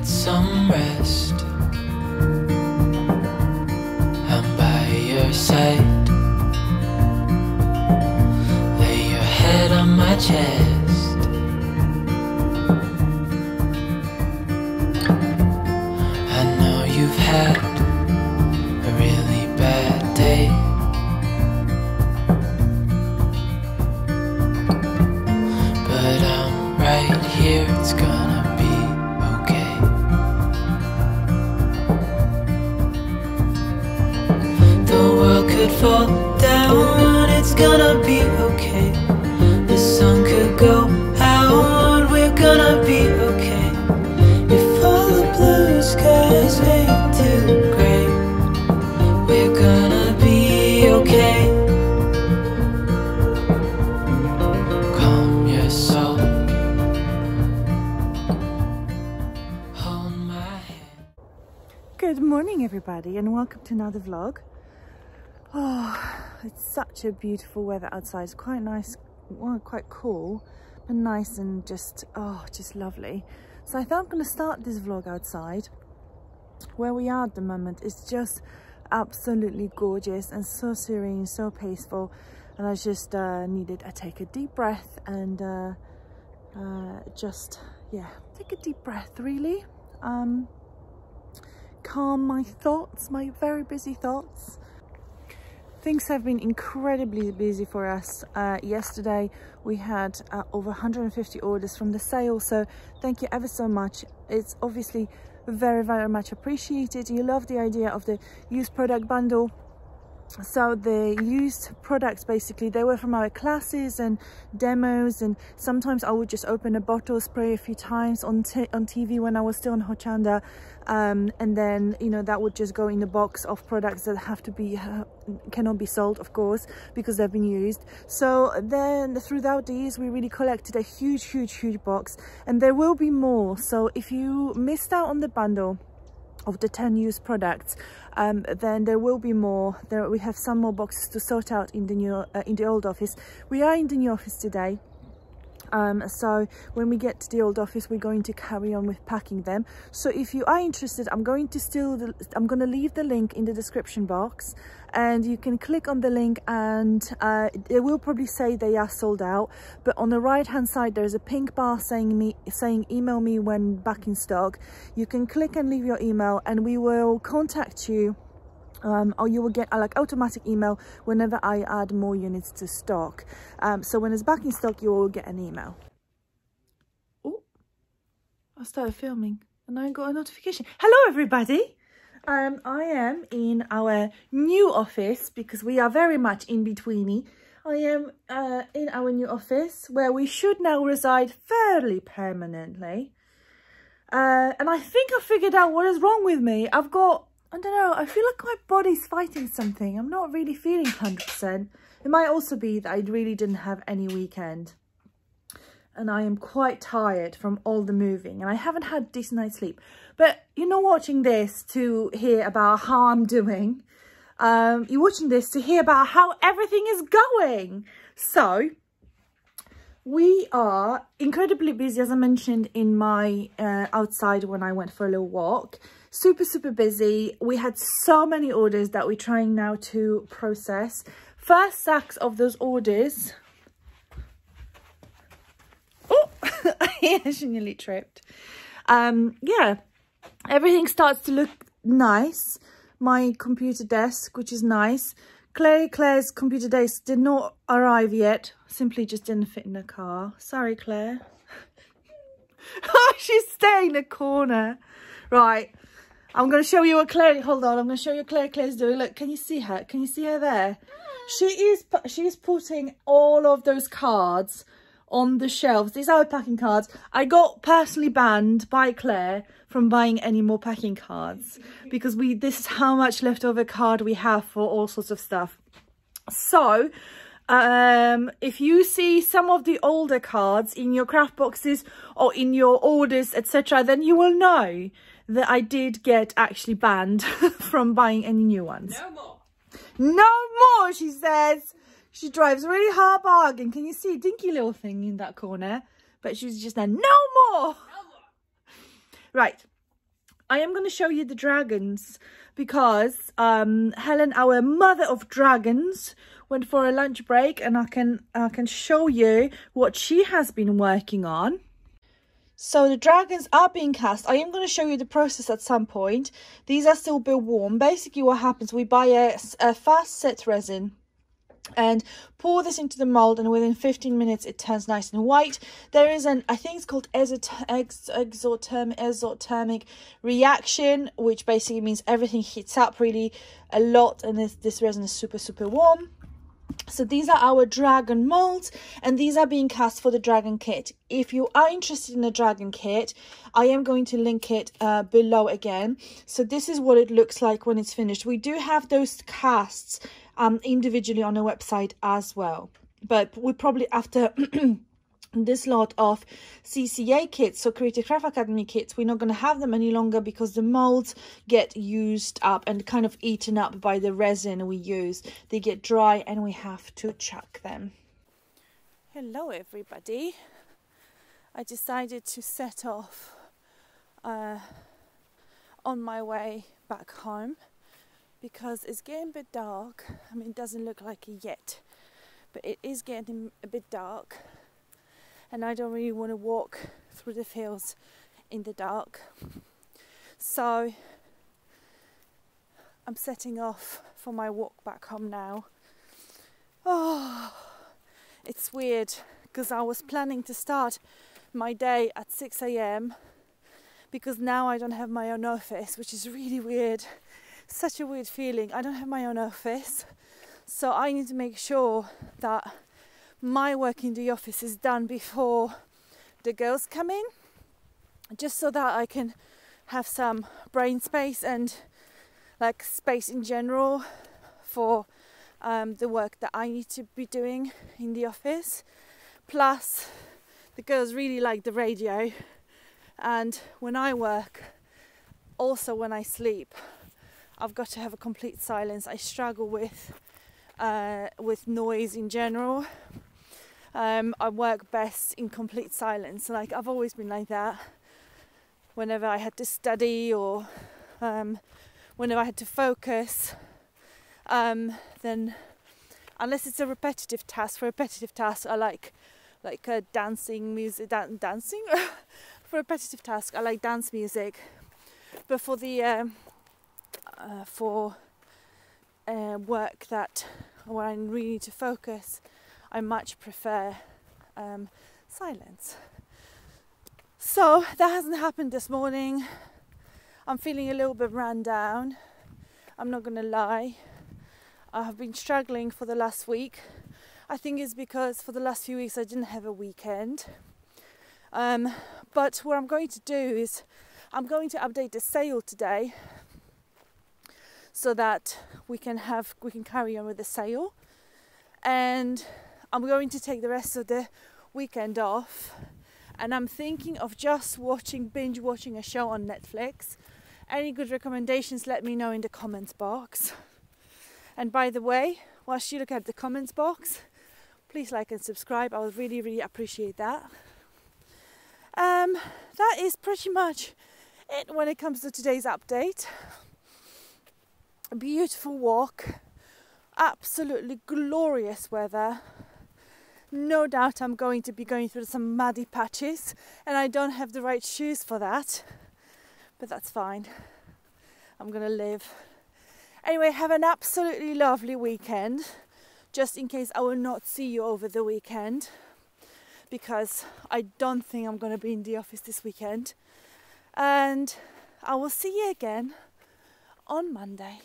get some rest. I'm by your side. Lay your head on my chest. I know you've had a really bad day. But I'm right here, it's gonna be okay. The world could fall down, it's gonna be okay. The sun could go out, we're gonna be okay. If all the blue skies fade to gray, we're gonna be okay. Calm your soul. Hold my hand. Good morning everybody and welcome to another vlog. Oh, it's such a beautiful weather outside. It's quite nice, well, quite cool, but nice and just, oh, just lovely. So I thought I'm going to start this vlog outside. Where we are at the moment is just absolutely gorgeous and so serene, so peaceful. And I just needed to take a deep breath and just, yeah, take a deep breath really. Calm my thoughts, my very busy thoughts. Things have been incredibly busy for us. Yesterday we had over 150 orders from the sale, so thank you ever so much. It's obviously very, very much appreciated. You love the idea of the used product bundle. So the used products, basically they were from our classes and demos, and sometimes I would just open a bottle, spray a few times on TV when I was still in Hochanda, and then, you know, that would just go in the box of products that have to be cannot be sold, of course, because they've been used. So then throughout the years we really collected a huge box, and there will be more. So if you missed out on the bundle of the 10 used products, then there will be more. There we have some more boxes to sort out in the new in the old office. We are in the new office today, so when we get to the old office we're going to carry on with packing them. So if you are interested, I'm going to leave the link in the description box, and you can click on the link, and it will probably say they are sold out, but on the right hand side there's a pink bar saying email me when back in stock. You can click and leave your email and we will contact you, or you will get like automatic email whenever I add more units to stock. So when it's back in stock you will get an email. Oh, I started filming and I got a notification. Hello everybody. I am in our new office because we are very much in betweeny. I am in our new office where we should now reside fairly permanently. And I think I figured out what is wrong with me. I've got, I don't know, I feel like my body's fighting something. I'm not really feeling 100%. It might also be that I really didn't have any weekend. And I am quite tired from all the moving, and I haven't had a decent night's sleep. But you're not watching this to hear about how I'm doing. You're watching this to hear about how everything is going. So we are incredibly busy, as I mentioned in my outside when I went for a little walk. Super busy. We had so many orders that we're trying now to process. First sacks of those orders. I actually nearly tripped. Yeah, everything starts to look nice. My computer desk, which is nice. Claire's computer desk did not arrive yet. Simply just didn't fit in the car. Sorry, Claire. Oh, she's staying in the corner. Right, I'm going to show you what Claire... Hold on, I'm going to show you what Claire's doing. Look, can you see her? Can you see her there? She is putting all of those cards on the shelves. These are packing cards. I got personally banned by Claire from buying any more packing cards because this is how much leftover card we have for all sorts of stuff. So if you see some of the older cards in your craft boxes or in your orders, etc., then you will know that I did get actually banned from buying any new ones. No more. No more, she says. She drives a really hard bargain. Can you see a dinky little thing in that corner? But she was just there, no more! No more! Right, I am going to show you the dragons because Helen, our mother of dragons, went for a lunch break, and I can show you what she has been working on. So the dragons are being cast. I am going to show you the process at some point. These are still built warm. Basically what happens, we buy a fast set resin and pour this into the mold, and within 15 minutes it turns nice and white. There is an, I think it's called exothermic reaction, which basically means everything heats up really a lot, and this resin is super warm. So these are our dragon molds, and these are being cast for the dragon kit. If you are interested in a dragon kit, I am going to link it below again. So this is what it looks like when it's finished. We do have those casts individually on our website as well, but we probably, after this lot of CCA kits, so Creative Craft Academy kits, we're not going to have them any longer because the molds get used up and kind of eaten up by the resin we use. They get dry and we have to chuck them. Hello everybody. I decided to set off on my way back home because it's getting a bit dark. I mean, it doesn't look like it yet, but it is getting a bit dark. And I don't really want to walk through the fields in the dark. So I'm setting off for my walk back home now. Oh, it's weird because I was planning to start my day at 6 AM, because now I don't have my own office, which is really weird. Such a weird feeling. I don't have my own office. So I need to make sure that my work in the office is done before the girls come in, just so that I can have some brain space and like space in general for the work that I need to be doing in the office. Plus the girls really like the radio, and when I work, also when I sleep, I've got to have a complete silence. I struggle with noise in general. I work best in complete silence. Like, I've always been like that. Whenever I had to study or whenever I had to focus, then unless it's a repetitive task, I like dancing music, dancing for repetitive task. I like dance music, but for the work that where I really need to focus, I much prefer silence. So that hasn't happened this morning. I'm feeling a little bit run down, I'm not gonna lie. I have been struggling for the last week. I think it's because for the last few weeks I didn't have a weekend. But what I'm going to do is I'm going to update the sale today so that we can carry on with the sale, and I'm going to take the rest of the weekend off, and I'm thinking of just binge watching a show on Netflix. Any good recommendations, let me know in the comments box. And by the way, whilst you look at the comments box, please like and subscribe. I would really appreciate that. That is pretty much it when it comes to today's update. A beautiful walk, absolutely glorious weather. No doubt I'm going to be going through some muddy patches, and I don't have the right shoes for that, but that's fine. I'm gonna live. Anyway, have an absolutely lovely weekend, just in case I will not see you over the weekend, because I don't think I'm gonna be in the office this weekend, and I will see you again on Monday.